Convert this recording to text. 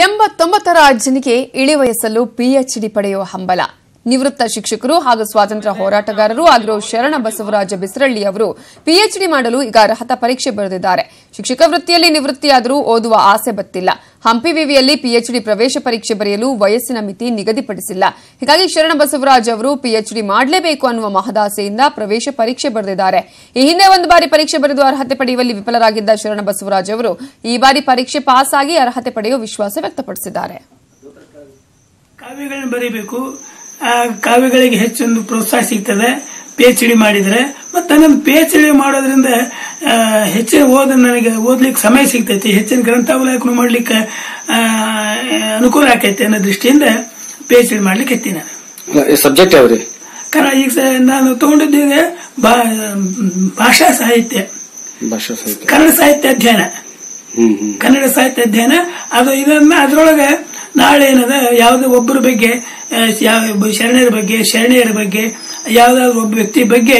89ರ ಜನಕ್ಕೆ ಇಳಿ ವಯಸ್ಸಲ್ಲೂ ಪಿಎಚ್ಡಿ ಪಡೆಯುವ ಹಂಬಲ ನಿವೃತ್ತ ಶಿಕ್ಷಕರು ಹಾಗೂ ಸ್ವಾತಂತ್ರ್ಯ ಹೋರಾಟಗಾರರು ಆಗಿರೋ ಶರಣ ಬಸವರಾಜ ಬಿಸರಳ್ಳಿ ಅವರು ಪಿಎಚ್ಡಿ ಮಾಡಲು ಈಗ ಅರ್ಹತಾ ಪರೀಕ್ಷೆ ಬರೆದಿದ್ದಾರೆ. ಶಿಕ್ಷಕ ವೃತ್ತಿಯಲ್ಲಿ ನಿವೃತ್ತಿಯಾದರೂ ಓದುವ ಆಸೆ ಬತ್ತಿಲ್ಲ. ಹಂಪಿ ವಿವಿಯಲ್ಲಿ ಪಿಎಚ್ಡಿ ಪ್ರವೇಶ ಪರೀಕ್ಷೆ ಬರೆಯಲು ವಯಸ್ಸಿನ ಮಿತಿ ನಿಗದಿಪಡಿಸಿಲ್ಲ. ಹೀಗಾಗಿ ಶರಣ ಬಸವರಾಜ್ ಅವರು ಪಿಎಚ್ಡಿ ಮಾಡಲೇಬೇಕು ಅನ್ನುವ ಮಹದಾಸೆಯಿಂದ ಪ್ರವೇಶ ಪರೀಕ್ಷೆ ಬರೆದಿದ್ದಾರೆ. ಈ ಹಿಂದೆ ಒಂದು ಬಾರಿ ಪರೀಕ್ಷೆ ಬರೆದು ಅರ್ಹತೆ ಪಡೆಯುವಲ್ಲಿ ವಿಫಲರಾಗಿದ್ದ ಶರಣ ಬಸವರಾಜ್ ಅವರು ಈ ಬಾರಿ ಪರೀಕ್ಷೆ ಪಾಸ್ ಆಗಿ ಅರ್ಹತೆ ಪಡೆಯುವ ವಿಶ್ವಾಸ ವ್ಯಕ್ತಪಡಿಸಿದ್ದಾರೆ. ಕಾವ್ಯಗಳಿಗೆ ಹೆಚ್ಚೊಂದು ಪ್ರೋತ್ಸಾಹ ಸಿಗ್ತದೆ ಪಿ ಎಚ್ ಡಿ ಮಾಡಿದರೆ. ಮತ್ತು ನನ್ನ ಪಿ ಎಚ್ ಡಿ ಮಾಡೋದ್ರಿಂದ ಹೆಚ್ಚಿನ ಓದ್ಲಿಕ್ಕೆ ಸಮಯ ಸಿಗ್ತೈತಿ, ಹೆಚ್ಚಿನ ಗ್ರಂಥಾವಲೋಕನ ಮಾಡ್ಲಿಕ್ಕೆ ಅನುಕೂಲ ಆಕೈತಿ ಅನ್ನೋ ದೃಷ್ಟಿಯಿಂದ ಪಿ ಎಚ್ ಡಿ ಮಾಡ್ಲಿಕ್ಕೆ ಎತ್ತಿ ನಾನು ಸಬ್ಜೆಕ್ಟ್ ಯಾವ್ರಿ ಕನ್ನಡ. ಈಗ ನಾನು ತಗೊಂಡಿದ್ದೀಗ ಭಾಷಾ ಸಾಹಿತ್ಯ, ಕನ್ನಡ ಸಾಹಿತ್ಯ ಅಧ್ಯಯನ, ಅದು ಇದನ್ನ ಅದ್ರೊಳಗೆ ನಾಳೆ ಏನದ ಯಾವುದೇ ಒಬ್ಬರ ಬಗ್ಗೆ, ಶರಣರ ಬಗ್ಗೆ, ಯಾವುದಾದ್ರು ಒಬ್ಬ ವ್ಯಕ್ತಿ ಬಗ್ಗೆ